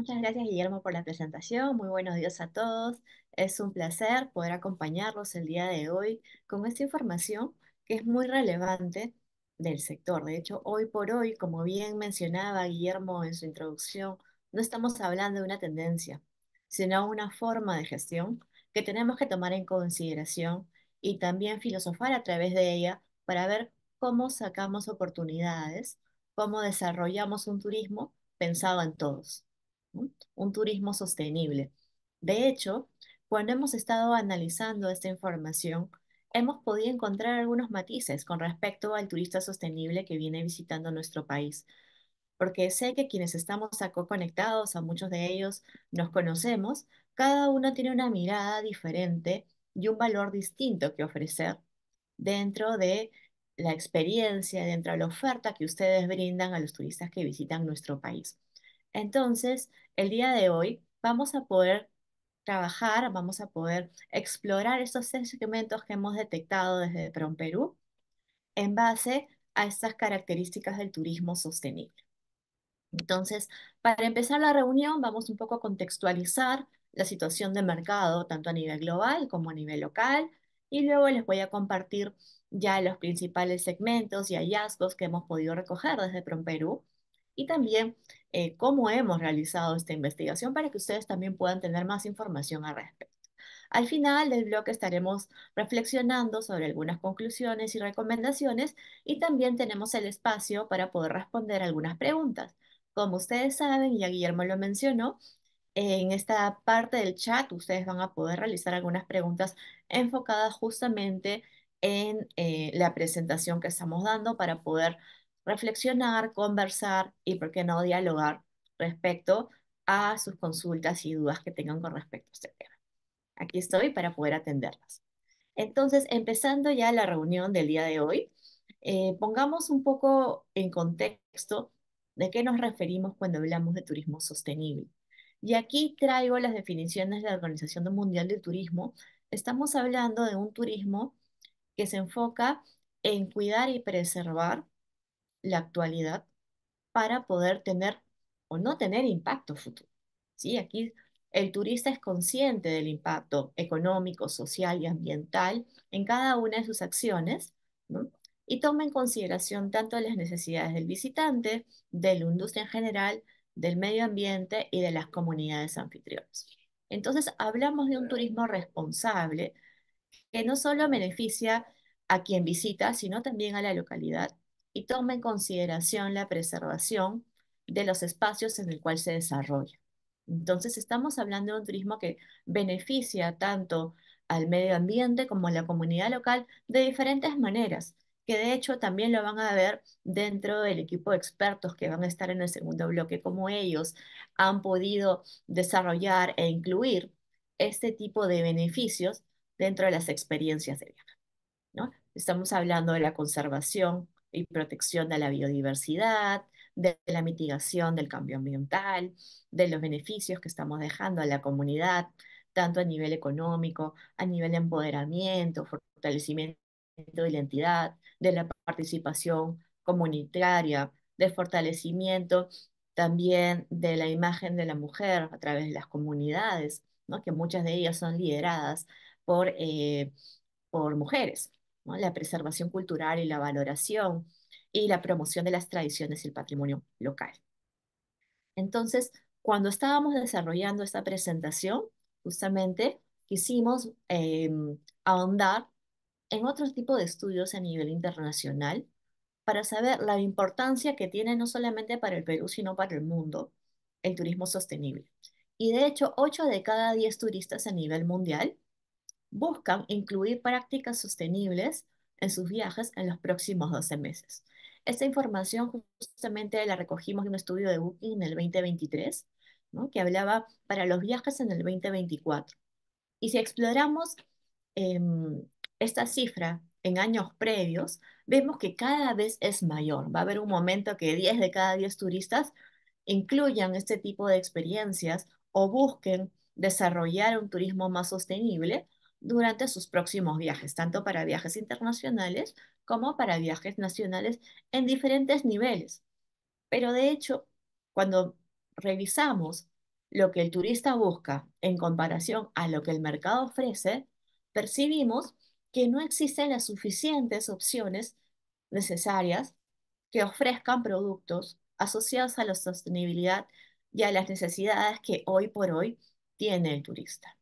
Muchas gracias, Guillermo, por la presentación. Muy buenos días a todos. Es un placer poder acompañarlos el día de hoy con esta información que es muy relevante del sector. De hecho, hoy por hoy, como bien mencionaba Guillermo en su introducción, no estamos hablando de una tendencia, sino una forma de gestión que tenemos que tomar en consideración y también filosofar a través de ella para ver cómo sacamos oportunidades, cómo desarrollamos un turismo pensado en todos, ¿no? Un turismo sostenible. De hecho, cuando hemos estado analizando esta información, hemos podido encontrar algunos matices con respecto al turista sostenible que viene visitando nuestro país, porque sé que quienes estamos acá conectados, a muchos de ellos nos conocemos, cada uno tiene una mirada diferente y un valor distinto que ofrecer dentro de la experiencia, dentro de la oferta que ustedes brindan a los turistas que visitan nuestro país. Entonces, el día de hoy vamos a poder trabajar, vamos a poder explorar estos seis segmentos que hemos detectado desde PromPerú en base a estas características del turismo sostenible. Entonces, para empezar la reunión, vamos un poco a contextualizar la situación de mercado, tanto a nivel global como a nivel local, y luego les voy a compartir ya los principales segmentos y hallazgos que hemos podido recoger desde PromPerú, y también cómo hemos realizado esta investigación para que ustedes también puedan tener más información al respecto. Al final del bloque estaremos reflexionando sobre algunas conclusiones y recomendaciones, y también tenemos el espacio para poder responder algunas preguntas. Como ustedes saben, y ya Guillermo lo mencionó, en esta parte del chat ustedes van a poder realizar algunas preguntas enfocadas justamente en la presentación que estamos dando para poder reflexionar, conversar y, por qué no, dialogar respecto a sus consultas y dudas que tengan con respecto a este tema. Aquí estoy para poder atenderlas. Entonces, empezando ya la reunión del día de hoy, pongamos un poco en contexto de qué nos referimos cuando hablamos de turismo sostenible. Y aquí traigo las definiciones de la Organización Mundial del Turismo. Estamos hablando de un turismo que se enfoca en cuidar y preservar la actualidad para poder tener o no tener impacto futuro, ¿sí? Aquí el turista es consciente del impacto económico, social y ambiental en cada una de sus acciones, ¿no? Y toma en consideración tanto las necesidades del visitante, de la industria en general, del medio ambiente y de las comunidades anfitrionas. Entonces hablamos de un turismo responsable que no solo beneficia a quien visita, sino también a la localidad, y toma en consideración la preservación de los espacios en el cual se desarrolla. Entonces estamos hablando de un turismo que beneficia tanto al medio ambiente como a la comunidad local de diferentes maneras, que de hecho también lo van a ver dentro del equipo de expertos que van a estar en el segundo bloque, como ellos han podido desarrollar e incluir este tipo de beneficios dentro de las experiencias de viaje, ¿no? Estamos hablando de la conservación y protección de la biodiversidad, de la mitigación del cambio ambiental, de los beneficios que estamos dejando a la comunidad, tanto a nivel económico, a nivel de empoderamiento, fortalecimiento de la entidad, de la participación comunitaria, de fortalecimiento también de la imagen de la mujer a través de las comunidades, ¿no? Que muchas de ellas son lideradas por mujeres, ¿no? La preservación cultural y la valoración y la promoción de las tradiciones y el patrimonio local. Entonces, cuando estábamos desarrollando esta presentación, justamente quisimos ahondar en otro tipo de estudios a nivel internacional para saber la importancia que tiene no solamente para el Perú, sino para el mundo, el turismo sostenible. Y de hecho, 8 de cada 10 turistas a nivel mundial buscan incluir prácticas sostenibles en sus viajes en los próximos 12 meses. Esta información justamente la recogimos en un estudio de Booking en el 2023, ¿no? Que hablaba para los viajes en el 2024. Y si exploramos esta cifra en años previos, vemos que cada vez es mayor. Va a haber un momento que 10 de cada 10 turistas incluyan este tipo de experiencias o busquen desarrollar un turismo más sostenible durante sus próximos viajes, tanto para viajes internacionales como para viajes nacionales en diferentes niveles. Pero de hecho, cuando revisamos lo que el turista busca en comparación a lo que el mercado ofrece, percibimos que no existen las suficientes opciones necesarias que ofrezcan productos asociados a la sostenibilidad y a las necesidades que hoy por hoy tiene el turista.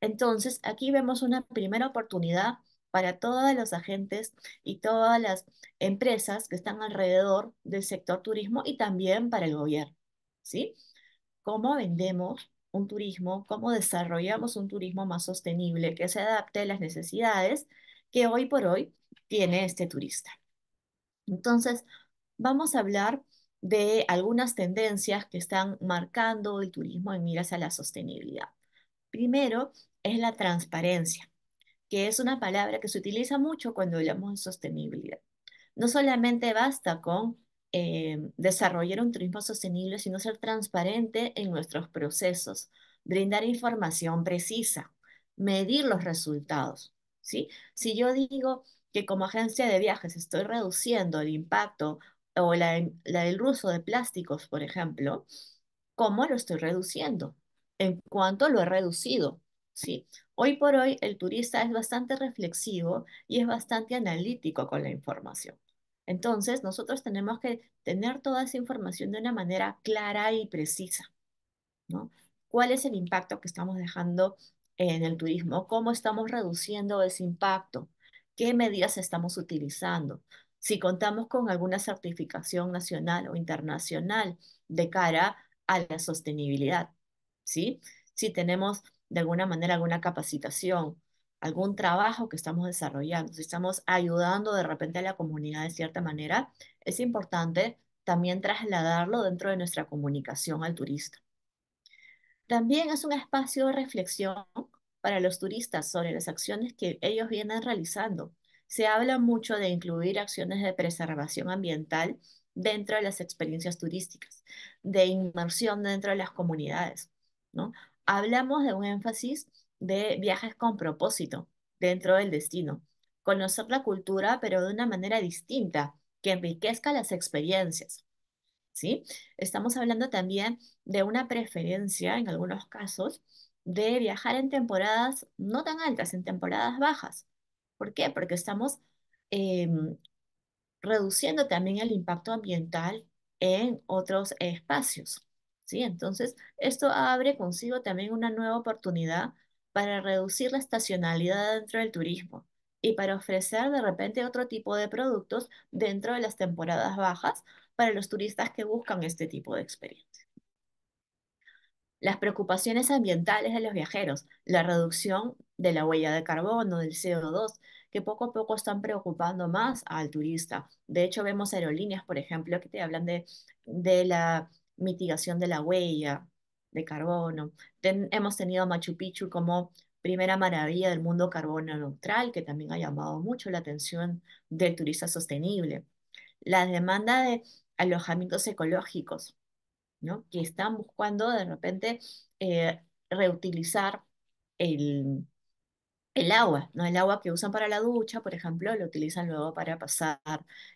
Entonces, aquí vemos una primera oportunidad para todos los agentes y todas las empresas que están alrededor del sector turismo y también para el gobierno, ¿sí? Cómo vendemos un turismo, cómo desarrollamos un turismo más sostenible que se adapte a las necesidades que hoy por hoy tiene este turista. Entonces, vamos a hablar de algunas tendencias que están marcando el turismo en miras a la sostenibilidad. Primero es la transparencia, que es una palabra que se utiliza mucho cuando hablamos de sostenibilidad. No solamente basta con desarrollar un turismo sostenible, sino ser transparente en nuestros procesos, brindar información precisa, medir los resultados, ¿sí? Si yo digo que como agencia de viajes estoy reduciendo el impacto o el uso de plásticos, por ejemplo, ¿cómo lo estoy reduciendo? ¿En cuánto lo he reducido? Sí. Hoy por hoy el turista es bastante reflexivo y es bastante analítico con la información. Entonces, nosotros tenemos que tener toda esa información de una manera clara y precisa, ¿no? ¿Cuál es el impacto que estamos dejando en el turismo? ¿Cómo estamos reduciendo ese impacto? ¿Qué medidas estamos utilizando? Si contamos con alguna certificación nacional o internacional de cara a la sostenibilidad, ¿sí? Si tenemos de alguna manera alguna capacitación, algún trabajo que estamos desarrollando, si estamos ayudando de repente a la comunidad de cierta manera, es importante también trasladarlo dentro de nuestra comunicación al turista. También es un espacio de reflexión para los turistas sobre las acciones que ellos vienen realizando. Se habla mucho de incluir acciones de preservación ambiental dentro de las experiencias turísticas, de inmersión dentro de las comunidades, ¿no? Hablamos de un énfasis de viajes con propósito dentro del destino. Conocer la cultura, pero de una manera distinta, que enriquezca las experiencias, ¿sí? Estamos hablando también de una preferencia, en algunos casos, de viajar en temporadas no tan altas, en temporadas bajas. ¿Por qué? Porque estamos reduciendo también el impacto ambiental en otros espacios, ¿sí? Entonces, esto abre consigo también una nueva oportunidad para reducir la estacionalidad dentro del turismo y para ofrecer de repente otro tipo de productos dentro de las temporadas bajas para los turistas que buscan este tipo de experiencia. Las preocupaciones ambientales de los viajeros, la reducción de la huella de carbono, del CO2, que poco a poco están preocupando más al turista. De hecho, vemos aerolíneas, por ejemplo, que te hablan de la mitigación de la huella de carbono. Hemos tenido Machu Picchu como primera maravilla del mundo carbono neutral, que también ha llamado mucho la atención del turista sostenible. La demanda de alojamientos ecológicos, ¿no? Que están buscando de repente reutilizar el agua, ¿no? El agua que usan para la ducha, por ejemplo, lo utilizan luego para pasar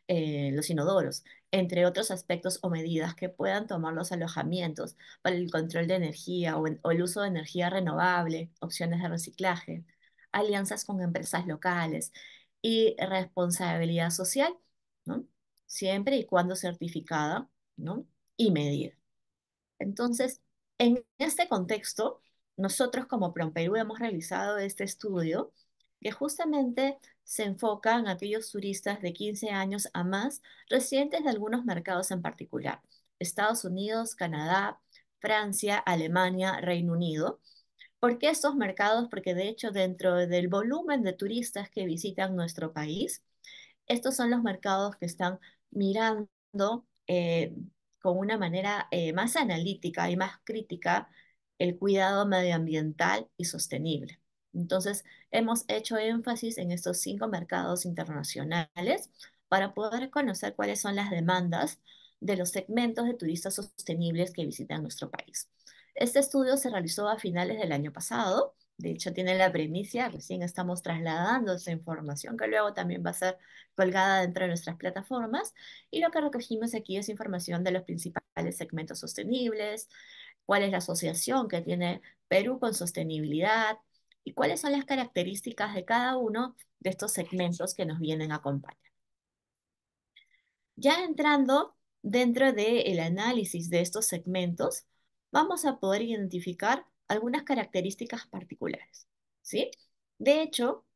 los inodoros, entre otros aspectos o medidas que puedan tomar los alojamientos para el control de energía o el uso de energía renovable, opciones de reciclaje, alianzas con empresas locales y responsabilidad social, ¿no? Siempre y cuando certificada, ¿no? Y medida. Entonces, en este contexto, nosotros como PromPerú hemos realizado este estudio que justamente se enfoca en aquellos turistas de 15 años a más residentes de algunos mercados en particular: Estados Unidos, Canadá, Francia, Alemania, Reino Unido. ¿Por qué estos mercados? Porque de hecho dentro del volumen de turistas que visitan nuestro país, estos son los mercados que están mirando con una manera más analítica y más crítica el cuidado medioambiental y sostenible. Entonces, hemos hecho énfasis en estos 5 mercados internacionales para poder conocer cuáles son las demandas de los segmentos de turistas sostenibles que visitan nuestro país. Este estudio se realizó a finales del año pasado, de hecho tiene la premisa, recién estamos trasladando esa información que luego también va a ser colgada dentro de nuestras plataformas, y lo que recogimos aquí es información de los principales segmentos sostenibles, cuál es la asociación que tiene Perú con sostenibilidad y cuáles son las características de cada uno de estos segmentos que nos vienen a acompañar. Ya entrando dentro del análisis de estos segmentos, vamos a poder identificar algunas características particulares, ¿sí? De hecho,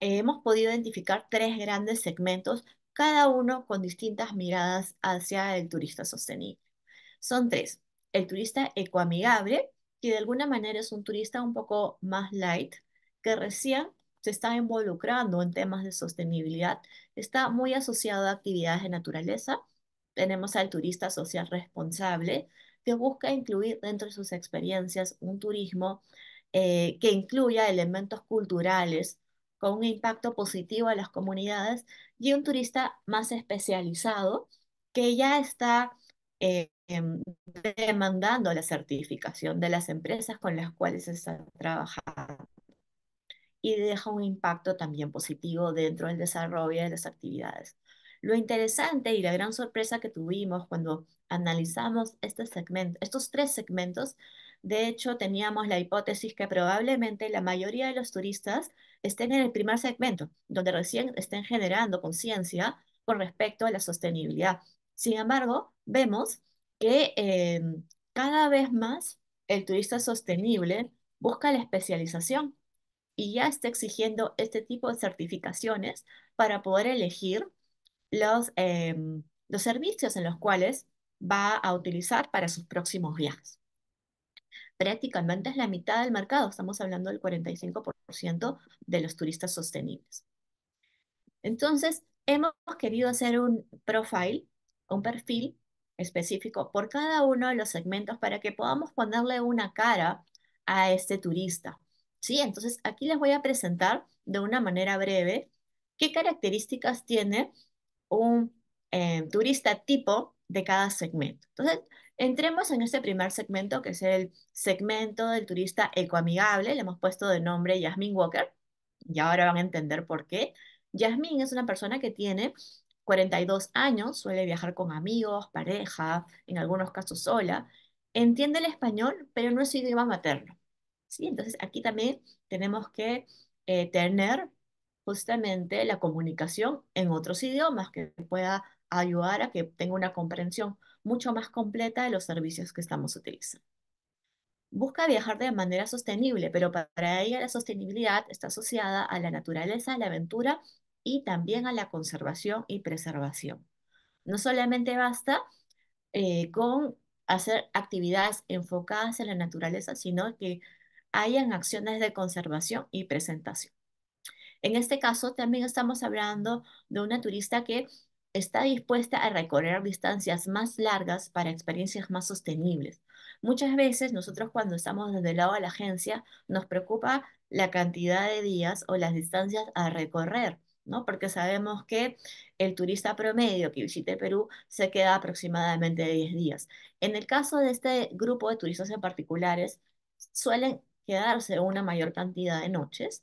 hemos podido identificar tres grandes segmentos, cada uno con distintas miradas hacia el turista sostenible. Son tres: el turista ecoamigable, que de alguna manera es un turista un poco más light, que recién se está involucrando en temas de sostenibilidad, está muy asociado a actividades de naturaleza. Tenemos al turista social responsable, que busca incluir dentro de sus experiencias un turismo que incluya elementos culturales con un impacto positivo a las comunidades, y un turista más especializado que ya está demandando la certificación de las empresas con las cuales se está trabajando y deja un impacto también positivo dentro del desarrollo de las actividades. Lo interesante y la gran sorpresa que tuvimos cuando analizamos estos tres segmentos, de hecho teníamos la hipótesis que probablemente la mayoría de los turistas estén en el primer segmento, donde recién estén generando conciencia con respecto a la sostenibilidad. Sin embargo, vemos que cada vez más el turista sostenible busca la especialización y ya está exigiendo este tipo de certificaciones para poder elegir los servicios en los cuales va a utilizar para sus próximos viajes. Prácticamente es la mitad del mercado, estamos hablando del 45% de los turistas sostenibles. Entonces, hemos querido hacer un perfil específico por cada uno de los segmentos para que podamos ponerle una cara a este turista, ¿sí? Entonces, aquí les voy a presentar de una manera breve qué características tiene un turista tipo de cada segmento. Entonces, entremos en este primer segmento, que es el segmento del turista ecoamigable. Le hemos puesto de nombre Yasmin Walker, y ahora van a entender por qué. Yasmin es una persona que tiene 42 años, suele viajar con amigos, pareja, en algunos casos sola. Entiende el español, pero no es su idioma materno, ¿sí? Entonces, aquí también tenemos que tener justamente la comunicación en otros idiomas que pueda ayudar a que tenga una comprensión mucho más completa de los servicios que estamos utilizando. Busca viajar de manera sostenible, pero para ella la sostenibilidad está asociada a la naturaleza, a la aventura y también a la conservación y preservación. No solamente basta con hacer actividades enfocadas en la naturaleza, sino que hayan acciones de conservación y presentación. En este caso, también estamos hablando de una turista que está dispuesta a recorrer distancias más largas para experiencias más sostenibles. Muchas veces nosotros, cuando estamos desde el lado de la agencia, nos preocupa la cantidad de días o las distancias a recorrer, ¿no? Porque sabemos que el turista promedio que visite Perú se queda aproximadamente 10 días. En el caso de este grupo de turistas en particulares, suelen quedarse una mayor cantidad de noches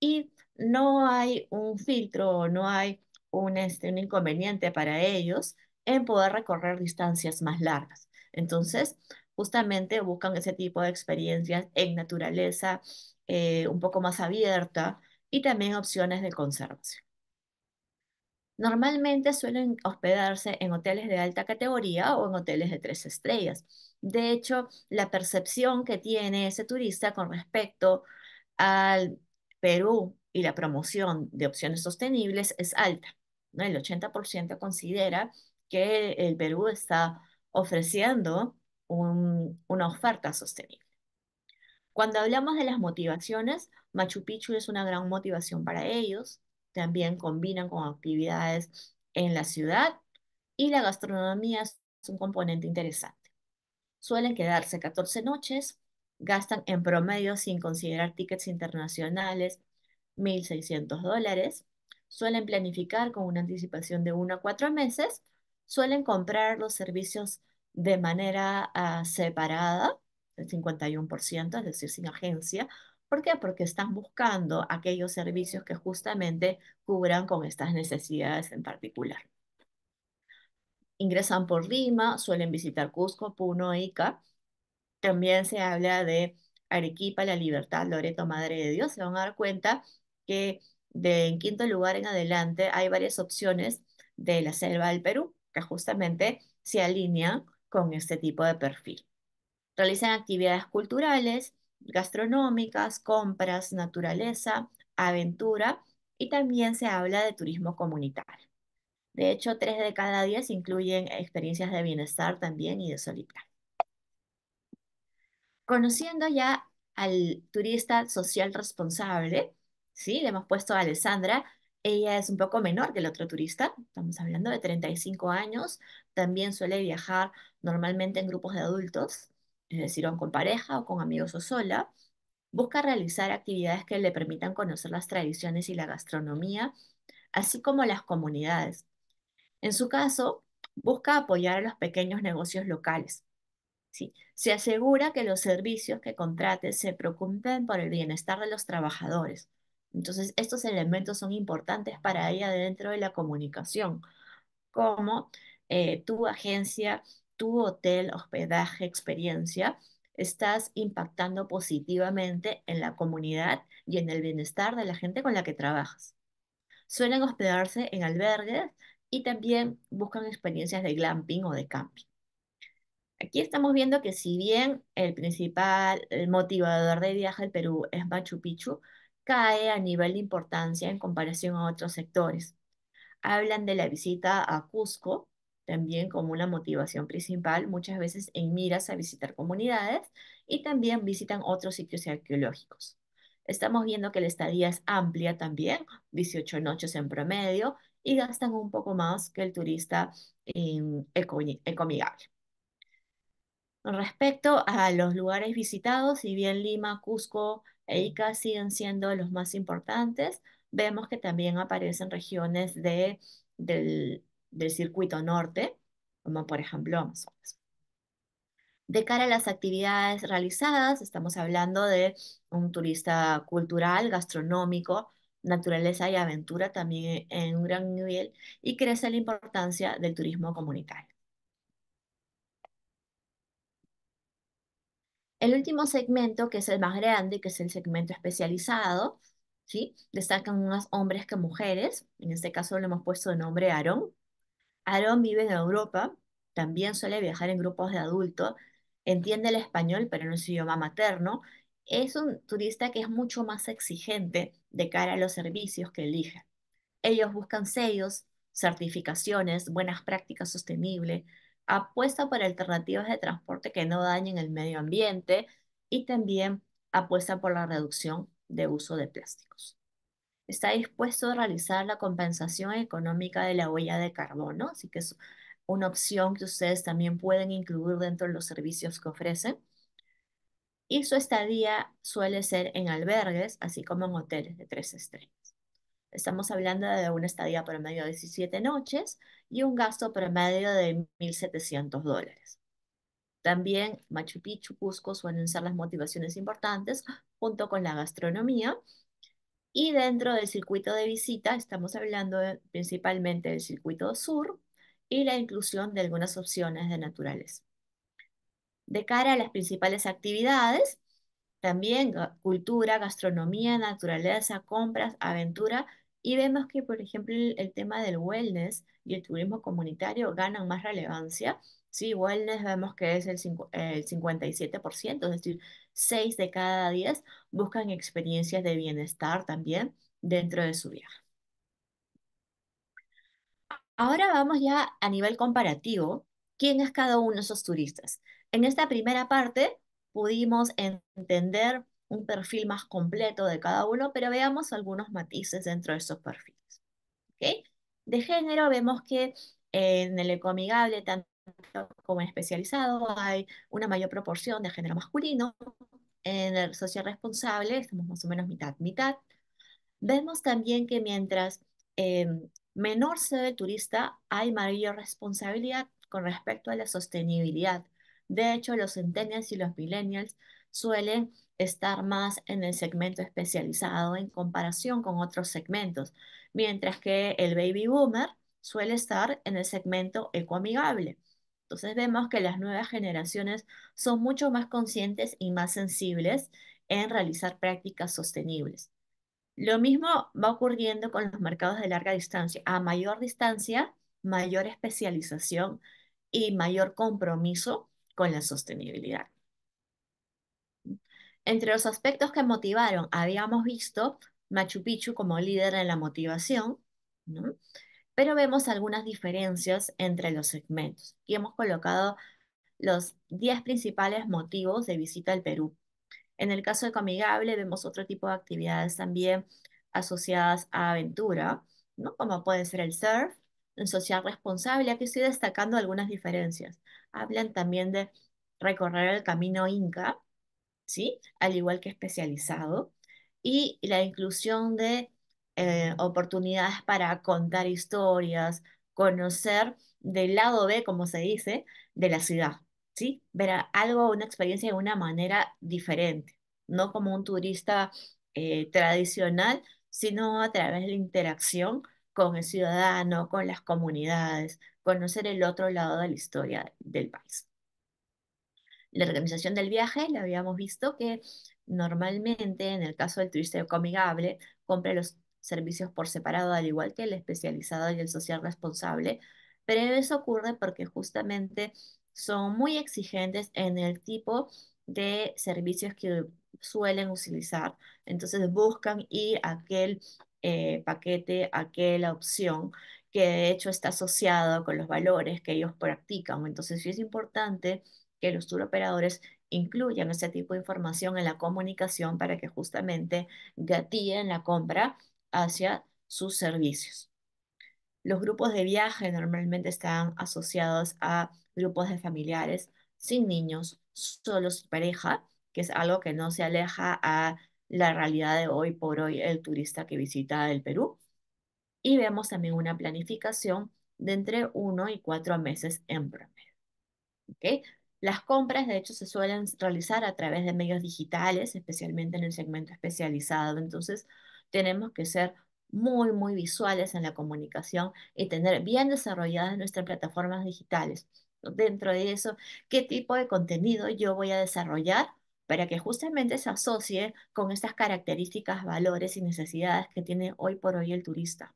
y no hay un filtro, no hay un inconveniente para ellos en poder recorrer distancias más largas. Entonces, justamente buscan ese tipo de experiencias en naturaleza un poco más abierta y también opciones de conservación. Normalmente suelen hospedarse en hoteles de alta categoría o en hoteles de 3 estrellas. De hecho, la percepción que tiene ese turista con respecto al Perú y la promoción de opciones sostenibles es alta, ¿no? El 80% considera que el Perú está ofreciendo una oferta sostenible. Cuando hablamos de las motivaciones, Machu Picchu es una gran motivación para ellos. También combinan con actividades en la ciudad y la gastronomía es un componente interesante. Suelen quedarse 14 noches, gastan en promedio, sin considerar tickets internacionales, $1.600, suelen planificar con una anticipación de 1 a 4 meses, suelen comprar los servicios de manera separada, el 51%, es decir, sin agencia. ¿Por qué? Porque están buscando aquellos servicios que justamente cubran con estas necesidades en particular. Ingresan por Lima, suelen visitar Cusco, Puno e Ica, También se habla de Arequipa, La Libertad, Loreto, Madre de Dios. Se van a dar cuenta que de en quinto lugar en adelante hay varias opciones de la selva del Perú que justamente se alinean con este tipo de perfil. Realizan actividades culturales, gastronómicas, compras, naturaleza, aventura y también se habla de turismo comunitario. De hecho, 3 de cada 10 incluyen experiencias de bienestar también y de solitario. Conociendo ya al turista social responsable, ¿sí? Le hemos puesto a Alessandra, ella es un poco menor que el otro turista, estamos hablando de 35 años, también suele viajar normalmente en grupos de adultos, es decir, o con pareja o con amigos o sola. Busca realizar actividades que le permitan conocer las tradiciones y la gastronomía, así como las comunidades. En su caso, busca apoyar a los pequeños negocios locales. ¿Sí? Se asegura que los servicios que contrate se preocupen por el bienestar de los trabajadores. Entonces, estos elementos son importantes para ella dentro de la comunicación, como tu agencia, tu hotel, hospedaje, experiencia, estás impactando positivamente en la comunidad y en el bienestar de la gente con la que trabajas. Suelen hospedarse en albergues y también buscan experiencias de glamping o de camping. Aquí estamos viendo que si bien el principal motivador de viaje al Perú es Machu Picchu, cae a nivel de importancia en comparación a otros sectores. Hablan de la visita a Cusco, también como una motivación principal, muchas veces en miras a visitar comunidades y también visitan otros sitios arqueológicos. Estamos viendo que la estadía es amplia también, 18 noches en promedio, y gastan un poco más que el turista ecoamigable. Respecto a los lugares visitados, si bien Lima, Cusco e Ica siguen siendo los más importantes, vemos que también aparecen regiones del circuito norte, como por ejemplo Amazonas. De cara a las actividades realizadas, estamos hablando de un turista cultural, gastronómico, naturaleza y aventura también en un gran nivel, y crece la importancia del turismo comunitario. El último segmento, que es el más grande, que es el segmento especializado, ¿sí? Destacan más hombres que mujeres, en este caso le hemos puesto de nombre Aarón. Aarón vive en Europa, también suele viajar en grupos de adultos, entiende el español, pero no es su idioma materno. Es un turista que es mucho más exigente de cara a los servicios que elige. Ellos buscan sellos, certificaciones, buenas prácticas sostenibles, apuesta por alternativas de transporte que no dañen el medio ambiente y también apuesta por la reducción de uso de plásticos. Está dispuesto a realizar la compensación económica de la huella de carbono, así que es una opción que ustedes también pueden incluir dentro de los servicios que ofrecen. Y su estadía suele ser en albergues, así como en hoteles de 3 estrellas. Estamos hablando de una estadía promedio de 17 noches y un gasto promedio de $1.700. También Machu Picchu, Cusco suelen ser las motivaciones importantes junto con la gastronomía. Y dentro del circuito de visita estamos hablando principalmente del circuito sur y la inclusión de algunas opciones de naturaleza. De cara a las principales actividades, también cultura, gastronomía, naturaleza, compras, aventura. Y vemos que, por ejemplo, el tema del wellness y el turismo comunitario ganan más relevancia. Sí, wellness vemos que es el 57%, es decir, 6 de cada 10 buscan experiencias de bienestar también dentro de su viaje. Ahora vamos ya a nivel comparativo. ¿Quién es cada uno de esos turistas? En esta primera parte pudimos entender un perfil más completo de cada uno, pero veamos algunos matices dentro de esos perfiles. ¿Okay? De género vemos que en el ecoamigable, tanto como en especializado, hay una mayor proporción de género masculino. En el social responsable estamos más o menos mitad-mitad. Vemos también que mientras menor sea el turista, hay mayor responsabilidad con respecto a la sostenibilidad. De hecho, los centennials y los millennials suelen estar más en el segmento especializado en comparación con otros segmentos, mientras que el baby boomer suele estar en el segmento ecoamigable. Entonces vemos que las nuevas generaciones son mucho más conscientes y más sensibles en realizar prácticas sostenibles. Lo mismo va ocurriendo con los mercados de larga distancia. A mayor distancia, mayor especialización y mayor compromiso con la sostenibilidad. Entre los aspectos que motivaron, habíamos visto Machu Picchu como líder en la motivación, ¿no? Pero vemos algunas diferencias entre los segmentos. Y hemos colocado los 10 principales motivos de visita al Perú. En el caso de Comigable vemos otro tipo de actividades también asociadas a aventura, ¿no? Como puede ser el surf, en social responsable. Aquí estoy destacando algunas diferencias. Hablan también de recorrer el camino Inca, ¿sí? Al igual que especializado. Y la inclusión de oportunidades para contar historias, conocer del lado B, como se dice, de la ciudad. ¿Sí? Ver algo, una experiencia de una manera diferente, no como un turista tradicional, sino a través de la interacción con el ciudadano, con las comunidades, conocer el otro lado de la historia del país. La organización del viaje, la habíamos visto que normalmente, en el caso del turista Comigable, compra los servicios por separado, al igual que el especializado y el social responsable, pero eso ocurre porque justamente son muy exigentes en el tipo de servicios que suelen utilizar. Entonces buscan ir a aquel paquete, a aquella opción que de hecho está asociado con los valores que ellos practican. Entonces sí es importante que los tour operadores incluyan ese tipo de información en la comunicación para que justamente gatillen la compra hacia sus servicios. Los grupos de viaje normalmente están asociados a grupos de familiares, sin niños, solos y pareja, que es algo que no se aleja a la realidad de hoy por hoy el turista que visita el Perú. Y vemos también una planificación de entre 1 y 4 meses en promedio. ¿Okay? Las compras, de hecho, se suelen realizar a través de medios digitales, especialmente en el segmento especializado. Entonces, tenemos que ser muy, muy visuales en la comunicación y tener bien desarrolladas nuestras plataformas digitales. Dentro de eso, ¿qué tipo de contenido yo voy a desarrollar para que justamente se asocie con estas características, valores y necesidades que tiene hoy por hoy el turista?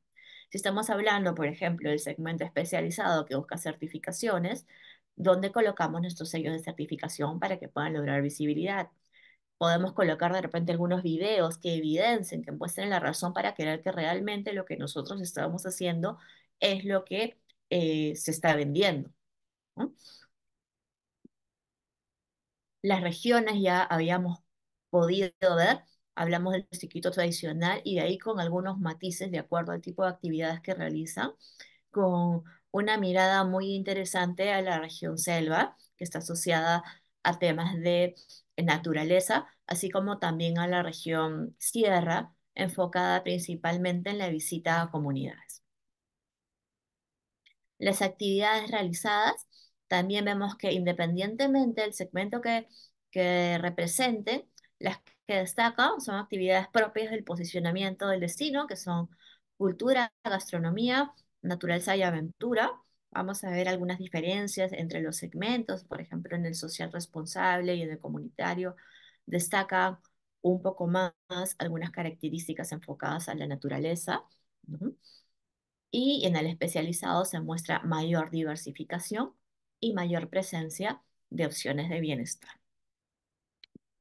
Si estamos hablando, por ejemplo, del segmento especializado que busca certificaciones, ¿dónde colocamos nuestros sellos de certificación para que puedan lograr visibilidad? Podemos colocar de repente algunos videos que evidencien, que muestren la razón para creer que realmente lo que nosotros estamos haciendo es lo que se está vendiendo, ¿no? Las regiones ya habíamos podido ver, hablamos del circuito tradicional y de ahí con algunos matices de acuerdo al tipo de actividades que realizan, con una mirada muy interesante a la región selva, que está asociada a temas de naturaleza, así como también a la región sierra, enfocada principalmente en la visita a comunidades. Las actividades realizadas, también vemos que independientemente del segmento que representen, las que destacan son actividades propias del posicionamiento del destino, que son cultura, gastronomía, naturaleza y aventura. Vamos a ver algunas diferencias entre los segmentos, por ejemplo, en el social responsable y en el comunitario, destaca un poco más algunas características enfocadas a la naturaleza, ¿no? Y en el especializado se muestra mayor diversificación y mayor presencia de opciones de bienestar.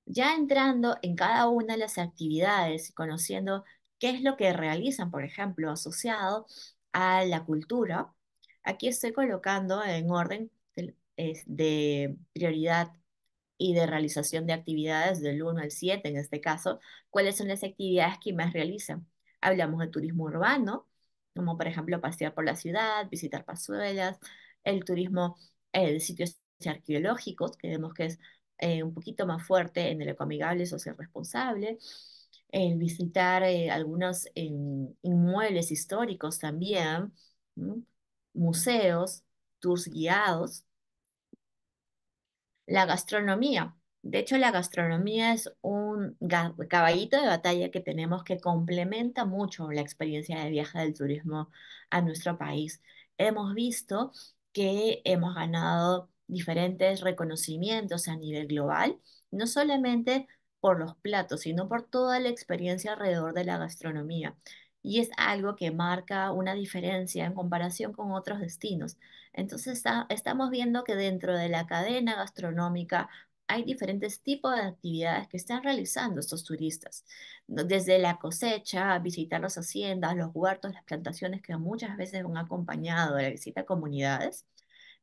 Ya entrando en cada una de las actividades, conociendo qué es lo que realizan, por ejemplo, asociado a la cultura, aquí estoy colocando en orden de prioridad y de realización de actividades del 1 al 7, en este caso, cuáles son las actividades que más realizan. Hablamos de turismo urbano, como por ejemplo pasear por la ciudad, visitar pazuelas, el turismo de sitios arqueológicos, que vemos que es un poquito más fuerte en el ecoamigable y social responsable, el visitar algunos inmuebles históricos también, ¿sí? Museos, tours guiados. La gastronomía. De hecho, la gastronomía es un caballito de batalla que tenemos, que complementa mucho la experiencia de viaje del turismo a nuestro país. Hemos visto que hemos ganado diferentes reconocimientos a nivel global, no solamente por los platos, sino por toda la experiencia alrededor de la gastronomía. Y es algo que marca una diferencia en comparación con otros destinos. Entonces estamos viendo que dentro de la cadena gastronómica hay diferentes tipos de actividades que están realizando estos turistas, desde la cosecha, visitar las haciendas, los huertos, las plantaciones que muchas veces van acompañado de la visita a comunidades,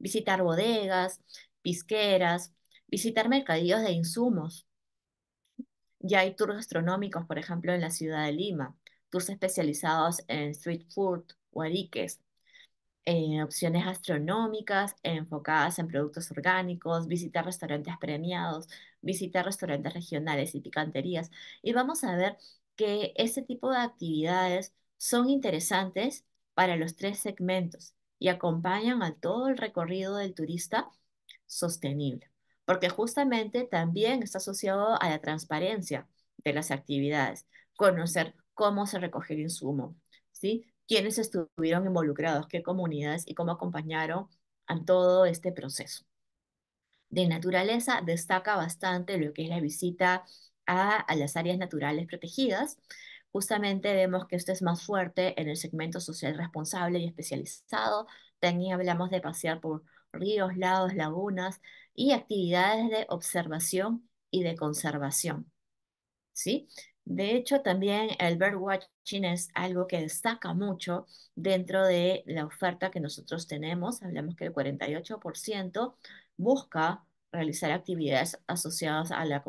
visitar bodegas, pisqueras, visitar mercadillos de insumos. Ya hay tours gastronómicos, por ejemplo, en la ciudad de Lima, tours especializados en street food o ariques, opciones gastronómicas enfocadas en productos orgánicos, visitar restaurantes premiados, visitar restaurantes regionales y picanterías. Y vamos a ver que este tipo de actividades son interesantes para los tres segmentos y acompañan a todo el recorrido del turista sostenible, porque justamente también está asociado a la transparencia de las actividades, conocer cómo se recoge el insumo, ¿sí? Quiénes estuvieron involucrados, qué comunidades y cómo acompañaron a todo este proceso. De naturaleza destaca bastante lo que es la visita a las áreas naturales protegidas. Justamente vemos que esto es más fuerte en el segmento social responsable y especializado. También hablamos de pasear por ríos, lagos, lagunas y actividades de observación y de conservación, ¿sí? De hecho, también el birdwatching es algo que destaca mucho dentro de la oferta que nosotros tenemos. Hablamos que el 48% busca realizar actividades asociadas a la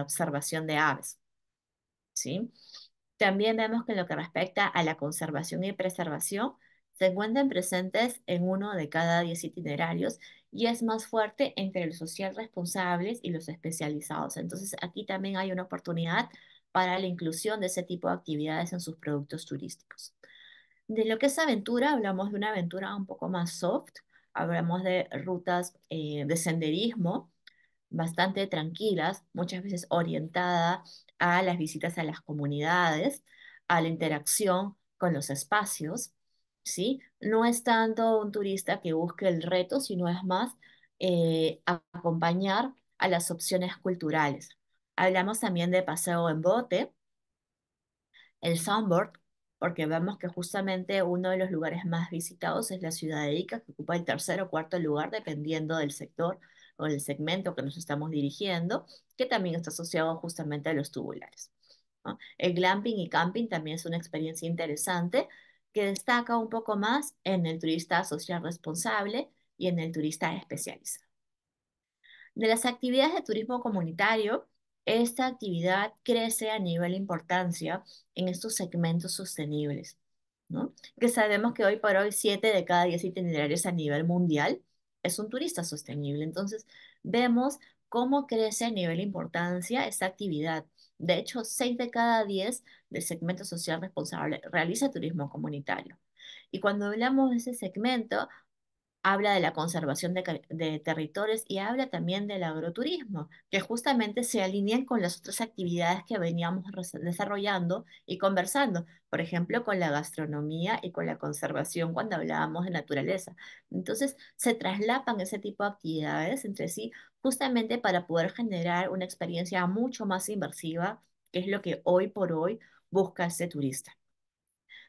observación de aves, ¿sí? También vemos que en lo que respecta a la conservación y preservación, se encuentran presentes en 1 de cada 10 itinerarios y es más fuerte entre los social responsables y los especializados. Entonces, aquí también hay una oportunidad para la inclusión de ese tipo de actividades en sus productos turísticos. De lo que es aventura, hablamos de una aventura un poco más soft, hablamos de rutas de senderismo bastante tranquilas, muchas veces orientada a las visitas a las comunidades, a la interacción con los espacios, ¿sí? No es tanto un turista que busque el reto, sino es más acompañar a las opciones culturales. Hablamos también de paseo en bote, el soundboard, porque vemos que justamente uno de los lugares más visitados es la ciudad de Ica, que ocupa el 3.º o 4.º lugar, dependiendo del sector o del segmento que nos estamos dirigiendo, que también está asociado justamente a los tubulares, ¿no? El glamping y camping también es una experiencia interesante que destaca un poco más en el turista social responsable y en el turista especializado. De las actividades de turismo comunitario, esta actividad crece a nivel de importancia en estos segmentos sostenibles, ¿no? Que sabemos que hoy por hoy 7 de cada 10 itinerarios a nivel mundial es un turista sostenible. Entonces vemos cómo crece a nivel de importancia esta actividad. De hecho, 6 de cada 10 del segmento social responsable realiza turismo comunitario. Y cuando hablamos de ese segmento, habla de la conservación de territorios y habla también del agroturismo, que justamente se alinean con las otras actividades que veníamos desarrollando y conversando, por ejemplo, con la gastronomía y con la conservación cuando hablábamos de naturaleza. Entonces, se traslapan ese tipo de actividades entre sí justamente para poder generar una experiencia mucho más inmersiva, que es lo que hoy por hoy busca ese turista.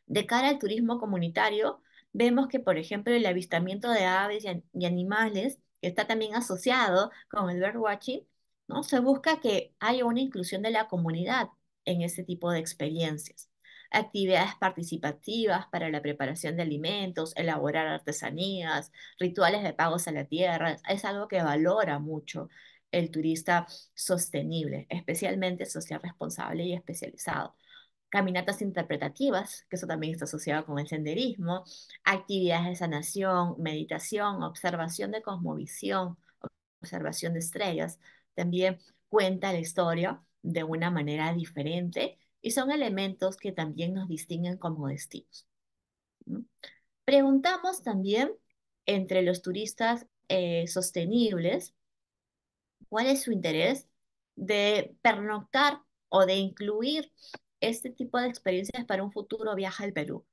De cara al turismo comunitario, vemos que, por ejemplo, el avistamiento de aves y animales, que está también asociado con el birdwatching, ¿no? Se busca que haya una inclusión de la comunidad en este tipo de experiencias. Actividades participativas para la preparación de alimentos, elaborar artesanías, rituales de pagos a la tierra, es algo que valora mucho el turista sostenible, especialmente social responsable y especializado. Caminatas interpretativas, que eso también está asociado con el senderismo, actividades de sanación, meditación, observación de cosmovisión, observación de estrellas, también cuenta la historia de una manera diferente y son elementos que también nos distinguen como destinos. Preguntamos también entre los turistas sostenibles cuál es su interés de pernoctar o de incluir este tipo de experiencias para un futuro viaje al Perú.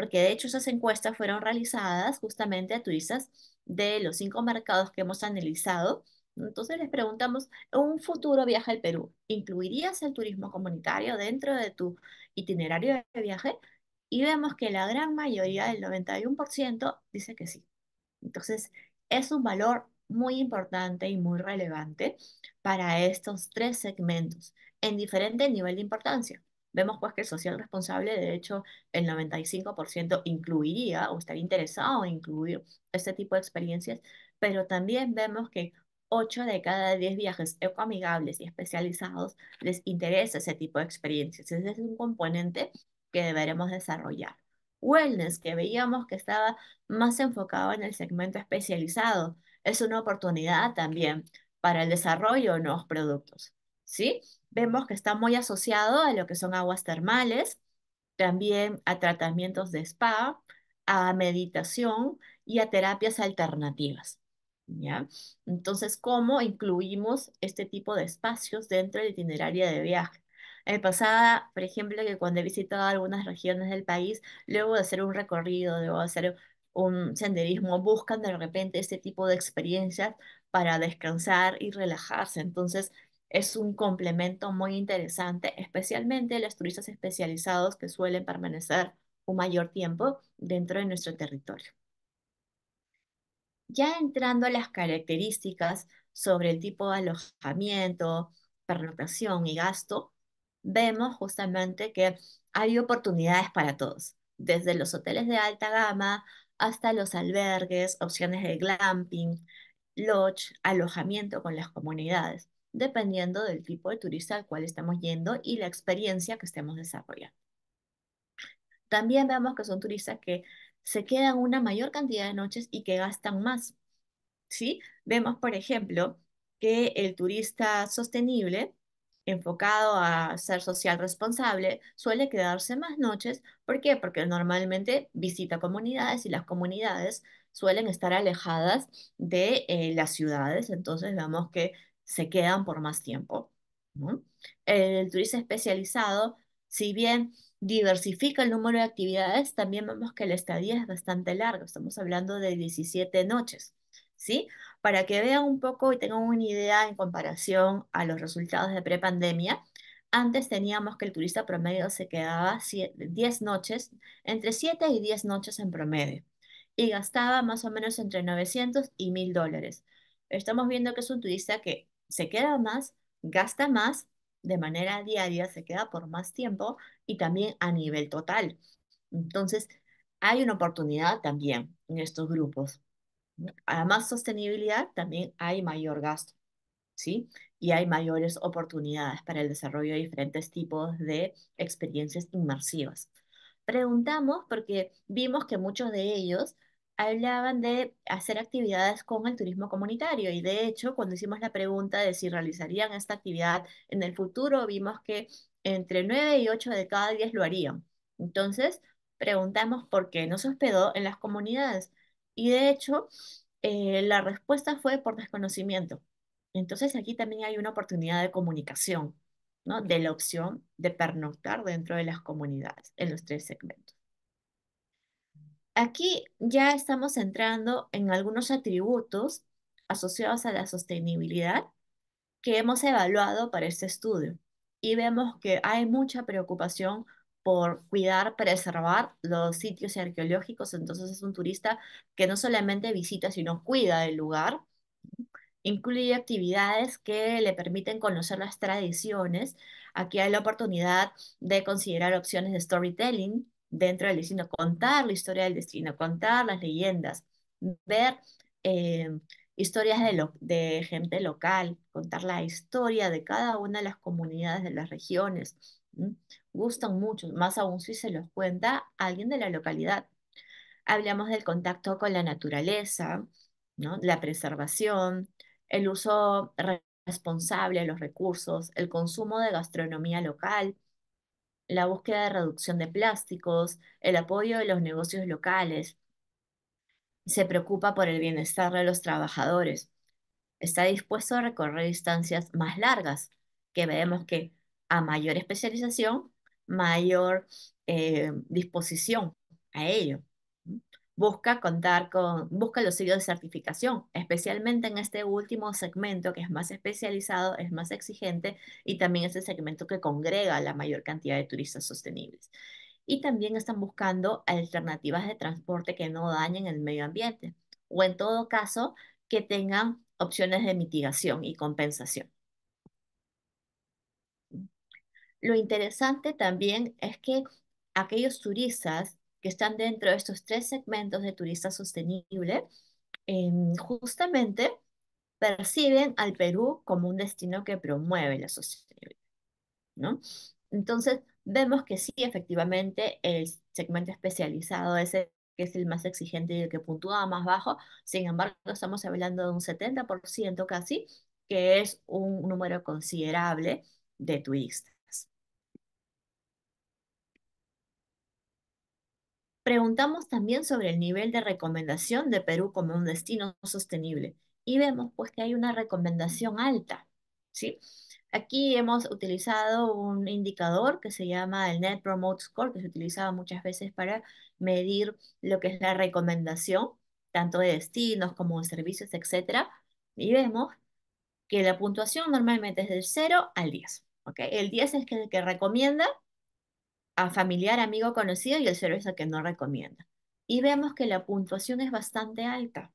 porque de hecho esas encuestas fueron realizadas justamente a turistas de los 5 mercados que hemos analizado. Entonces les preguntamos, en un futuro viaje al Perú, ¿incluirías el turismo comunitario dentro de tu itinerario de viaje? Y vemos que la gran mayoría, del 91%, dice que sí. Entonces es un valor muy importante y muy relevante para estos 3 segmentos, en diferente nivel de importancia. Vemos pues que el social responsable, de hecho, el 95% incluiría o estaría interesado en incluir este tipo de experiencias, pero también vemos que 8 de cada 10 viajes ecoamigables y especializados les interesa ese tipo de experiencias. Ese es un componente que deberemos desarrollar. Wellness, que veíamos que estaba más enfocado en el segmento especializado, es una oportunidad también para el desarrollo de nuevos productos, ¿sí? Vemos que está muy asociado a lo que son aguas termales, también a tratamientos de spa, a meditación y a terapias alternativas, ¿ya? Entonces, ¿cómo incluimos este tipo de espacios dentro del itinerario de viaje? Me pasaba, por ejemplo, que cuando he visitado algunas regiones del país, luego de hacer un recorrido, luego de hacer un senderismo, buscan de repente este tipo de experiencias para descansar y relajarse. Entonces, es un complemento muy interesante, especialmente los turistas especializados que suelen permanecer un mayor tiempo dentro de nuestro territorio. Ya entrando a las características sobre el tipo de alojamiento, pernoctación y gasto, vemos justamente que hay oportunidades para todos, desde los hoteles de alta gama hasta los albergues, opciones de glamping, lodge, alojamiento con las comunidades, dependiendo del tipo de turista al cual estamos yendo y la experiencia que estemos desarrollando. También vemos que son turistas que se quedan una mayor cantidad de noches y que gastan más, ¿sí? Vemos, por ejemplo, que el turista sostenible, enfocado a ser social responsable, suele quedarse más noches. ¿Por qué? Porque normalmente visita comunidades y las comunidades suelen estar alejadas de las ciudades, entonces vemos que se quedan por más tiempo, ¿no? El turista especializado, si bien diversifica el número de actividades, también vemos que la estadía es bastante larga, estamos hablando de 17 noches, ¿sí? Para que vean un poco y tengan una idea en comparación a los resultados de prepandemia, antes teníamos que el turista promedio se quedaba 10 noches, entre 7 y 10 noches en promedio, y gastaba más o menos entre 900 y $1,000. Estamos viendo que es un turista que se queda más, gasta más de manera diaria, se queda por más tiempo y también a nivel total. Entonces, hay una oportunidad también en estos grupos. A más sostenibilidad también hay mayor gasto, ¿sí? Y hay mayores oportunidades para el desarrollo de diferentes tipos de experiencias inmersivas. Preguntamos porque vimos que muchos de ellos hablaban de hacer actividades con el turismo comunitario y de hecho cuando hicimos la pregunta de si realizarían esta actividad en el futuro vimos que entre 9 y 8 de cada 10 lo harían. Entonces preguntamos por qué no se hospedó en las comunidades y de hecho la respuesta fue por desconocimiento. Entonces aquí también hay una oportunidad de comunicación, ¿no? De la opción de pernoctar dentro de las comunidades en los 3 segmentos. Aquí ya estamos entrando en algunos atributos asociados a la sostenibilidad que hemos evaluado para este estudio y vemos que hay mucha preocupación por cuidar, preservar los sitios arqueológicos, entonces es un turista que no solamente visita sino cuida el lugar, incluye actividades que le permiten conocer las tradiciones, aquí hay la oportunidad de considerar opciones de storytelling, dentro del destino, contar la historia del destino, contar las leyendas, ver historias de gente local, contar la historia de cada una de las comunidades de las regiones. Gustan mucho, más aún si se los cuenta alguien de la localidad. Hablamos del contacto con la naturaleza, ¿no? La preservación, el uso responsable de los recursos, el consumo de gastronomía local, la búsqueda de reducción de plásticos, el apoyo de los negocios locales, se preocupa por el bienestar de los trabajadores, está dispuesto a recorrer distancias más largas, que vemos que a mayor especialización, mayor disposición a ello. Busca contar con, busca los sellos de certificación, especialmente en este último segmento que es más especializado, es más exigente y también es el segmento que congrega la mayor cantidad de turistas sostenibles. Y también están buscando alternativas de transporte que no dañen el medio ambiente o en todo caso que tengan opciones de mitigación y compensación. Lo interesante también es que aquellos turistas que están dentro de estos tres segmentos de turista sostenible, justamente perciben al Perú como un destino que promueve la sostenibilidad, ¿no? Entonces, vemos que sí, efectivamente, el segmento especializado es el que es el más exigente y el que puntúa más bajo, sin embargo, estamos hablando de un 70% casi, que es un número considerable de turistas. Preguntamos también sobre el nivel de recomendación de Perú como un destino sostenible y vemos pues que hay una recomendación alta, ¿sí? Aquí hemos utilizado un indicador que se llama el Net Promoter Score, que se utilizaba muchas veces para medir lo que es la recomendación, tanto de destinos como de servicios, etc. Y vemos que la puntuación normalmente es del 0 al 10, ¿ok? El 10 es el que recomienda a familiar, amigo, conocido, y el 0 es el que no recomienda. Y vemos que la puntuación es bastante alta,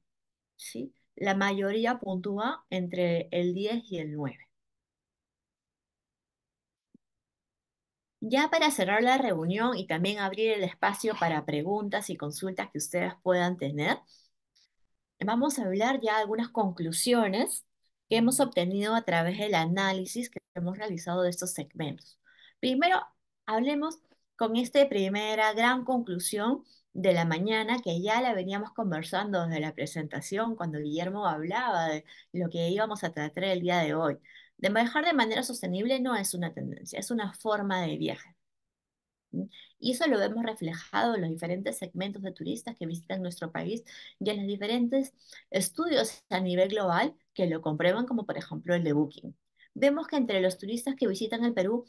¿sí? La mayoría puntúa entre el 10 y el 9. Ya para cerrar la reunión y también abrir el espacio para preguntas y consultas que ustedes puedan tener, vamos a hablar ya de algunas conclusiones que hemos obtenido a través del análisis que hemos realizado de estos segmentos. Primero, hablemos con esta primera gran conclusión de la mañana que ya la veníamos conversando desde la presentación cuando Guillermo hablaba de lo que íbamos a tratar el día de hoy. De viajar de manera sostenible no es una tendencia, es una forma de viaje. Y eso lo vemos reflejado en los diferentes segmentos de turistas que visitan nuestro país y en los diferentes estudios a nivel global que lo comprueban, como por ejemplo el de Booking. Vemos que entre los turistas que visitan el Perú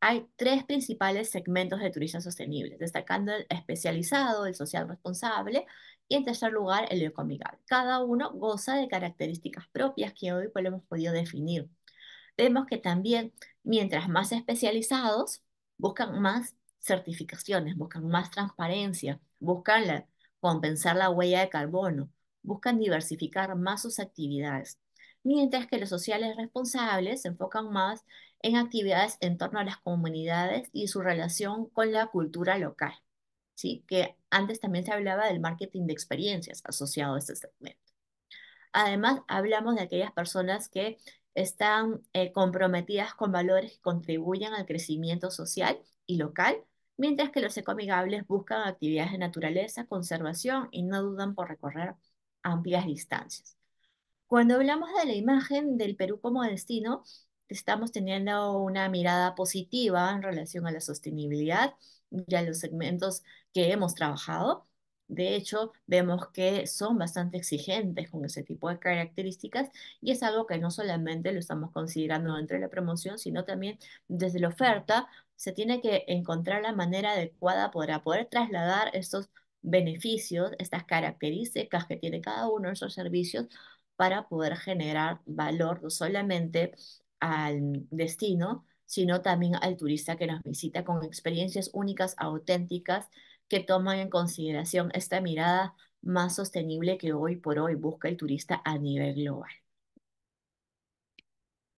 hay tres principales segmentos de turistas sostenibles, destacando el especializado, el social responsable y en tercer lugar el ecoamigable. Cada uno goza de características propias que hoy pues, lo hemos podido definir. Vemos que también mientras más especializados buscan más certificaciones, buscan más transparencia, buscan compensar la huella de carbono, buscan diversificar más sus actividades, mientras que los sociales responsables se enfocan más en actividades en torno a las comunidades y su relación con la cultura local, ¿sí? Que antes también se hablaba del marketing de experiencias asociado a este segmento. Además, hablamos de aquellas personas que están comprometidas con valores que contribuyen al crecimiento social y local, mientras que los ecoamigables buscan actividades de naturaleza, conservación y no dudan por recorrer amplias distancias. Cuando hablamos de la imagen del Perú como destino, estamos teniendo una mirada positiva en relación a la sostenibilidad y a los segmentos que hemos trabajado. De hecho, vemos que son bastante exigentes con ese tipo de características y es algo que no solamente lo estamos considerando dentro de la promoción, sino también desde la oferta se tiene que encontrar la manera adecuada para poder trasladar estos beneficios, estas características que tiene cada uno de nuestros servicios para poder generar valor no solamente al destino, sino también al turista que nos visita con experiencias únicas, auténticas, que toman en consideración esta mirada más sostenible que hoy por hoy busca el turista a nivel global.